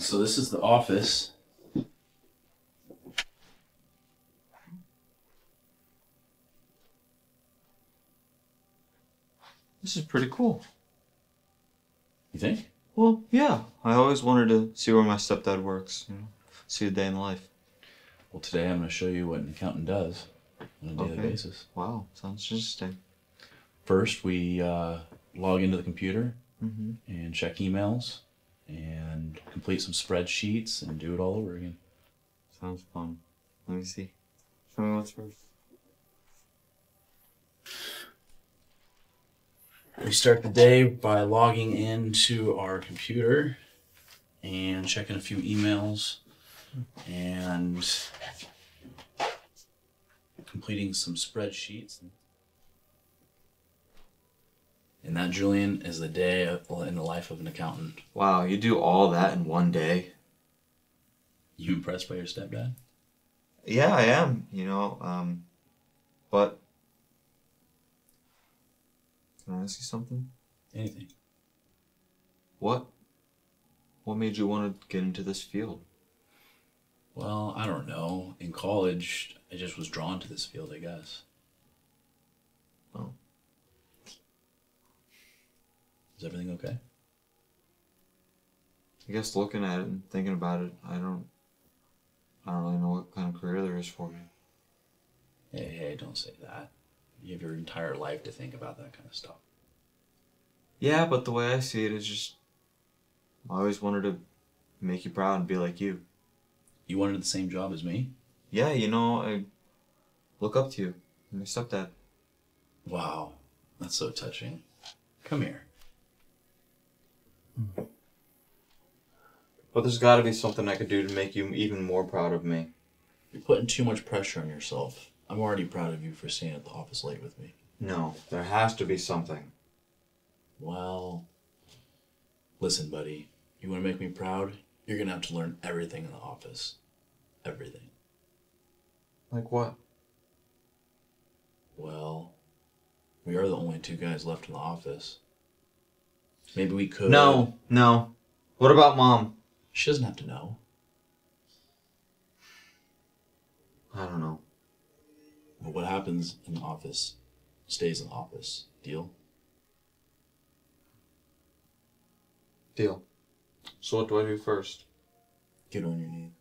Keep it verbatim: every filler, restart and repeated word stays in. And so this is the office. This is pretty cool. You think? Well, yeah. I always wanted to see where my stepdad works, you know, see a day in life. Well, today I'm going to show you what an accountant does on a okay. daily basis. Wow, sounds interesting. First, we uh, log into the computer mm-hmm. and check emails and complete some spreadsheets and do it all over again. Sounds fun. Let me see. Show me what's first. We start the day by logging into our computer and checking a few emails and completing some spreadsheets. And that, Julian, is the day in the life of an accountant. Wow, you do all that in one day? You impressed by your stepdad? Yeah, I am, you know, um, but... Can I ask you something? Anything. What? What made you want to get into this field? Well, I don't know. In college, I just was drawn to this field, I guess. Oh. Is everything okay? I guess looking at it and thinking about it, I don't... I don't really know what kind of career there is for me. Hey, hey, don't say that. You have your entire life to think about that kind of stuff. Yeah, but the way I see it is just... I always wanted to make you proud and be like you. You wanted the same job as me? Yeah, you know, I look up to you. And I accept that. Wow, that's so touching. Come here. Hmm. But there's got to be something I could do to make you even more proud of me. You're putting too much pressure on yourself. I'm already proud of you for staying at the office late with me. No, there has to be something. Well, listen, buddy. You want to make me proud? You're going to have to learn everything in the office. Everything. Like what? Well, we are the only two guys left in the office. Maybe we could... No, no. What about Mom? She doesn't have to know. I don't know. But what happens in the office stays in the office. Deal? Deal. So what do I do first? Get on your knees.